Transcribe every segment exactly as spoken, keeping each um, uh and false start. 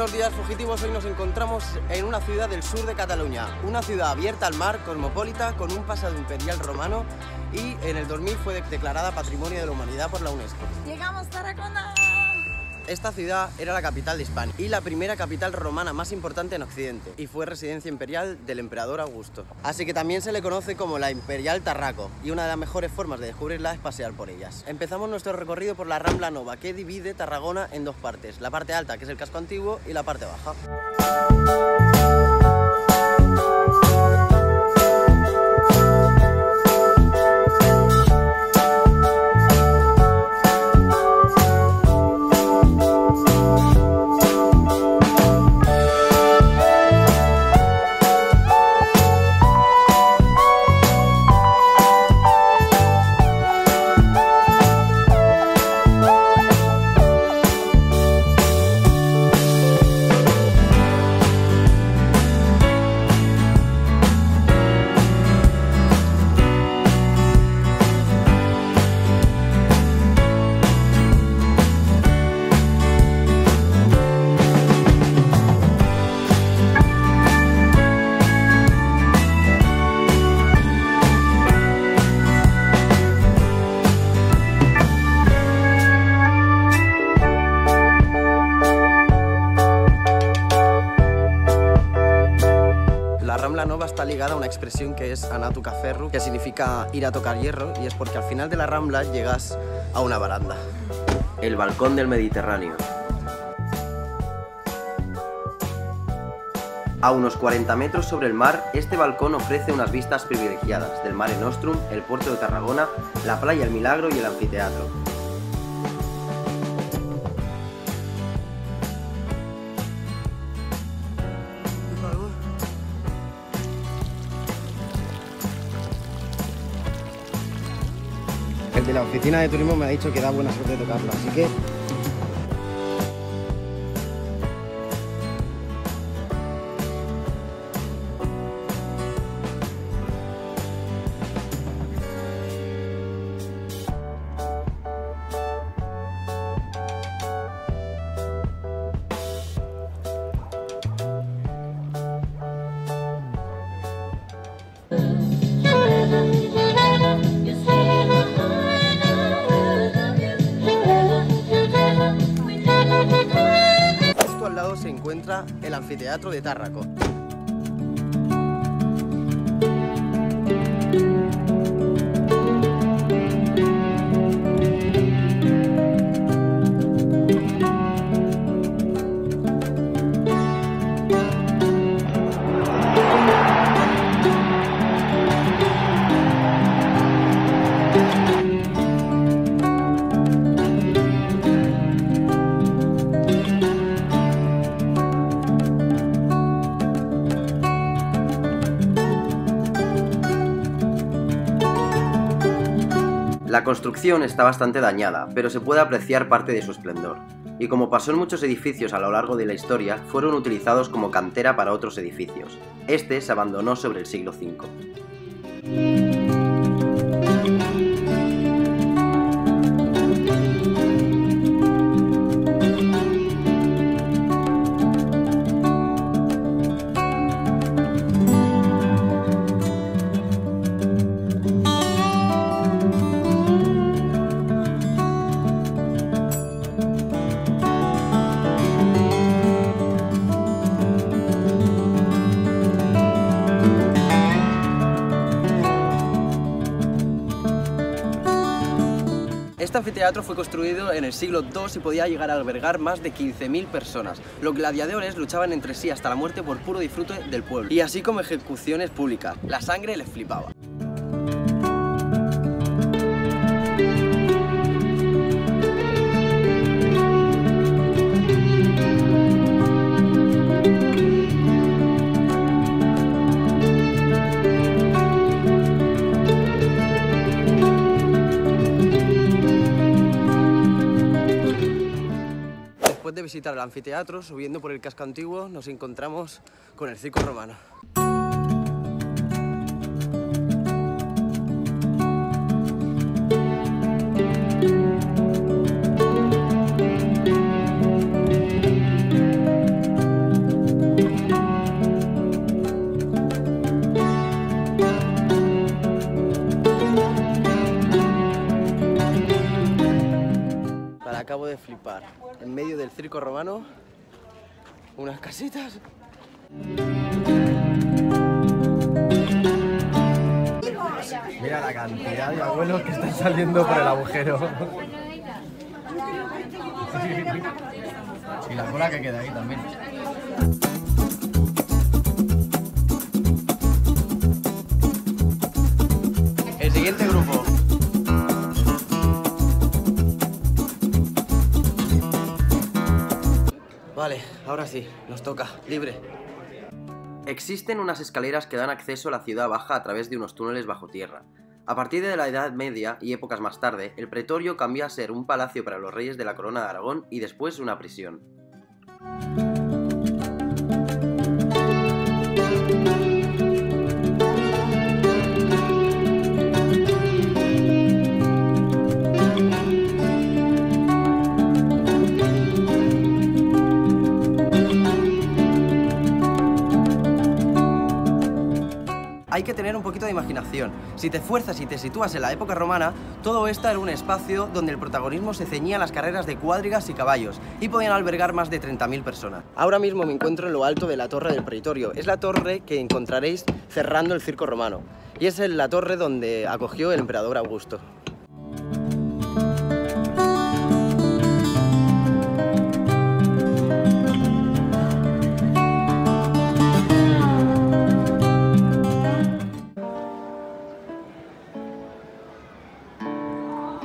Buenos días, fugitivos. Hoy nos encontramos en una ciudad del sur de Cataluña, una ciudad abierta al mar, cosmopolita, con un pasado imperial romano y en el dos mil fue declarada Patrimonio de la Humanidad por la UNESCO. ¡Llegamos, Tarragona! Esta ciudad era la capital de Hispania y la primera capital romana más importante en Occidente y fue residencia imperial del emperador Augusto. Así que también se le conoce como la imperial Tarraco y una de las mejores formas de descubrirla es pasear por ellas. Empezamos nuestro recorrido por la Rambla Nova, que divide Tarragona en dos partes, la parte alta, que es el casco antiguo, y la parte baja. Está ligada a una expresión que es anar a tocar ferro, que significa ir a tocar hierro, y es porque al final de la Rambla llegas a una baranda. El balcón del Mediterráneo. A unos cuarenta metros sobre el mar, este balcón ofrece unas vistas privilegiadas del Mare Nostrum, el puerto de Tarragona, la Playa El Milagro y el anfiteatro. El de la oficina de turismo me ha dicho que da buena suerte tocarlo, así que... se encuentra el anfiteatro de Tarraco. La construcción está bastante dañada, pero se puede apreciar parte de su esplendor, y como pasó en muchos edificios a lo largo de la historia, fueron utilizados como cantera para otros edificios. Este se abandonó sobre el siglo cinco. Este anfiteatro fue construido en el siglo dos y podía llegar a albergar más de quince mil personas. Los gladiadores luchaban entre sí hasta la muerte por puro disfrute del pueblo, y así como ejecuciones públicas. La sangre les flipaba. Después de visitar el anfiteatro, subiendo por el casco antiguo, nos encontramos con el circo romano. circo romano, unas casitas. Mira la cantidad de abuelos que están saliendo por el agujero. Y la cola que queda ahí también. El siguiente grupo. Vale, ahora sí, nos toca, libre. Existen unas escaleras que dan acceso a la ciudad baja a través de unos túneles bajo tierra. A partir de la Edad Media y épocas más tarde, el Pretorio cambia a ser un palacio para los reyes de la Corona de Aragón y después una prisión. Hay que tener un poquito de imaginación. Si te esfuerzas y te sitúas en la época romana, todo esto era un espacio donde el protagonismo se ceñía a las carreras de cuadrigas y caballos y podían albergar más de treinta mil personas. Ahora mismo me encuentro en lo alto de la torre del Pretorio. Es la torre que encontraréis cerrando el circo romano y es la torre donde acogió el emperador Augusto.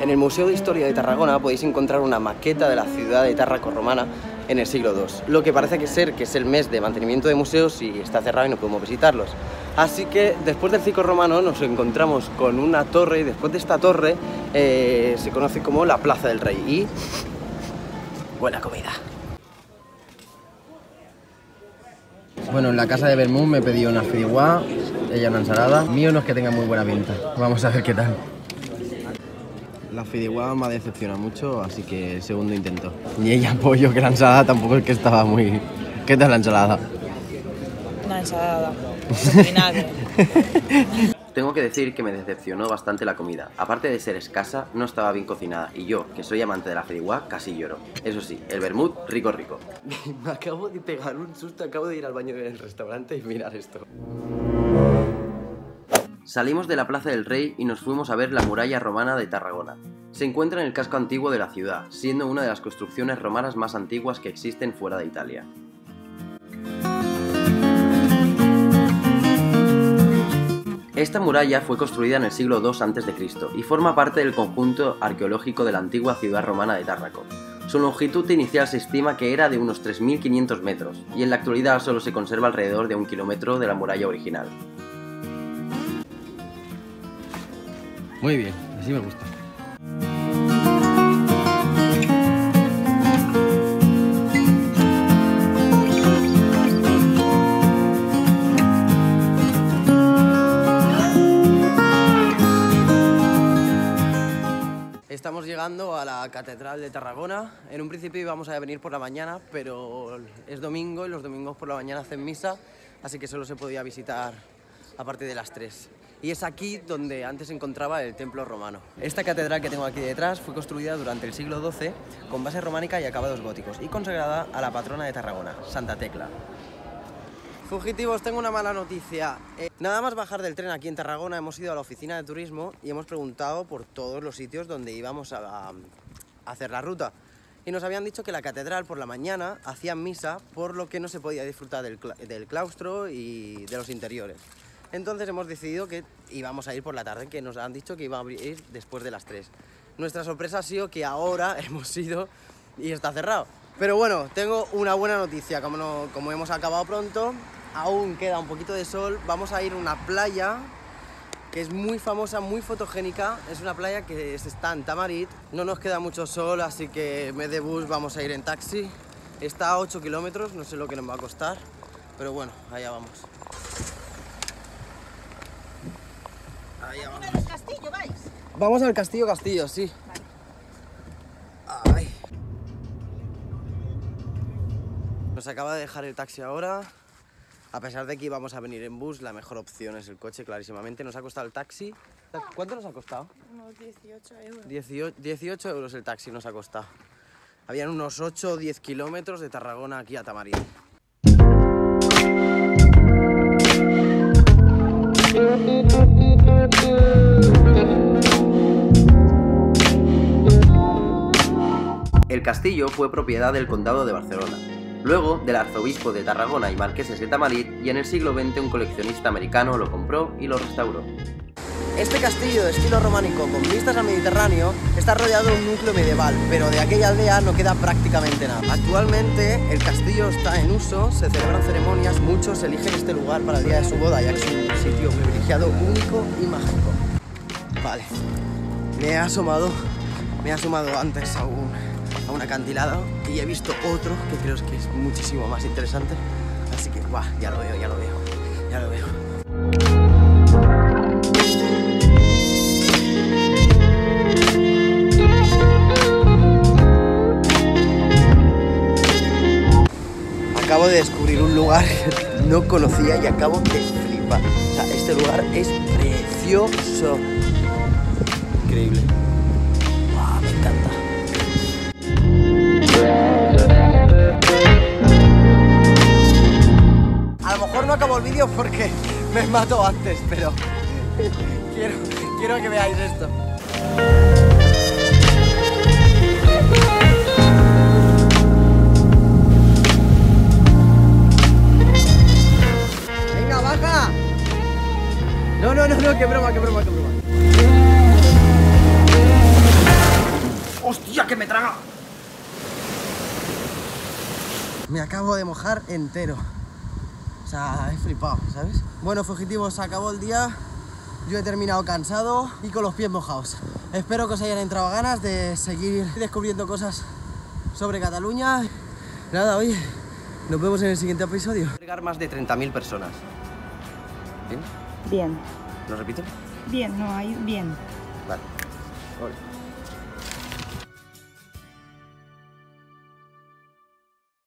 En el Museo de Historia de Tarragona podéis encontrar una maqueta de la ciudad de Tarraco romana en el siglo dos, lo que parece que ser que es el mes de mantenimiento de museos y está cerrado y no podemos visitarlos. Así que después del circo romano nos encontramos con una torre y después de esta torre eh, se conoce como la Plaza del Rey y... buena comida. Bueno, en la casa de Bermud me pedí una fideuá, ella una ensalada, mío no es que tenga muy buena pinta, vamos a ver qué tal. La fideuá me ha decepcionado mucho, así que segundo intento. Ni ella pollo que la ensalada tampoco es que estaba muy... ¿Qué tal la ensalada? Una ensalada. Tengo que decir que me decepcionó bastante la comida. Aparte de ser escasa, no estaba bien cocinada. Y yo, que soy amante de la fideuá, casi lloro. Eso sí, el vermut, rico rico. Me acabo de pegar un susto, acabo de ir al baño del restaurante y mirar esto. Salimos de la Plaza del Rey y nos fuimos a ver la muralla romana de Tarragona. Se encuentra en el casco antiguo de la ciudad, siendo una de las construcciones romanas más antiguas que existen fuera de Italia. Esta muralla fue construida en el siglo dos antes de Cristo y forma parte del conjunto arqueológico de la antigua ciudad romana de Tarraco. Su longitud inicial se estima que era de unos tres mil quinientos metros y en la actualidad solo se conserva alrededor de un kilómetro de la muralla original. Muy bien, así me gusta. Estamos llegando a la Catedral de Tarragona. En un principio íbamos a venir por la mañana, pero es domingo y los domingos por la mañana hacen misa, así que solo se podía visitar a partir de las tres. Y es aquí donde antes se encontraba el templo romano. Esta catedral que tengo aquí detrás fue construida durante el siglo doce con base románica y acabados góticos y consagrada a la patrona de Tarragona, Santa Tecla. Fugitivos, tengo una mala noticia. Eh, nada más bajar del tren aquí en Tarragona hemos ido a la oficina de turismo y hemos preguntado por todos los sitios donde íbamos a, a hacer la ruta. Y nos habían dicho que la catedral por la mañana hacían misa, por lo que no se podía disfrutar del, cla- del claustro y de los interiores. Entonces hemos decidido que íbamos a ir por la tarde, que nos han dicho que iba a abrir después de las tres. Nuestra sorpresa ha sido que ahora hemos ido y está cerrado. Pero bueno, tengo una buena noticia. Como, no, como hemos acabado pronto, aún queda un poquito de sol. Vamos a ir a una playa que es muy famosa, muy fotogénica. Es una playa que está en Tamarit. No nos queda mucho sol, así que en vez de bus vamos a ir en taxi. Está a ocho kilómetros, no sé lo que nos va a costar, pero bueno, allá vamos. Vamos al castillo, ¿vais? Vamos al castillo, castillo, sí. Vale. Ay. Nos acaba de dejar el taxi ahora. A pesar de que íbamos a venir en bus, la mejor opción es el coche, clarísimamente. Nos ha costado el taxi. ¿Cuánto nos ha costado? Unos dieciocho euros. dieciocho euros el taxi nos ha costado. Habían unos ocho o diez kilómetros de Tarragona aquí a Tamarit. El castillo fue propiedad del Condado de Barcelona, luego del arzobispo de Tarragona y marqueses de Tamarit, y en el siglo veinte un coleccionista americano lo compró y lo restauró. Este castillo de estilo románico con vistas al Mediterráneo está rodeado de un núcleo medieval, pero de aquella aldea no queda prácticamente nada. Actualmente el castillo está en uso, se celebran ceremonias, muchos eligen este lugar para el día de su boda, ya que es un sitio privilegiado, único y mágico. Vale, me he asomado, me he asomado antes a un, a un acantilado y he visto otro que creo que es muchísimo más interesante, así que guau, ya lo veo, ya lo veo, ya lo veo. Acabo de descubrir un lugar que no conocía y acabo de flipar. O sea, este lugar es precioso. Increíble. Wow, me encanta. A lo mejor no acabo el vídeo porque me mato antes, pero quiero, quiero que veáis esto. No, no, no, no, qué broma, qué broma, qué broma. ¡Hostia, que me traga! Me acabo de mojar entero. O sea, he flipado, ¿sabes? Bueno, fugitivos, se acabó el día. Yo he terminado cansado y con los pies mojados. Espero que os hayan entrado ganas de seguir descubriendo cosas sobre Cataluña. Nada, oye, nos vemos en el siguiente episodio. Llegar más de treinta mil personas. ¿Bien? Bien. ¿Lo repito? Bien, no, ahí bien. Vale. Hola.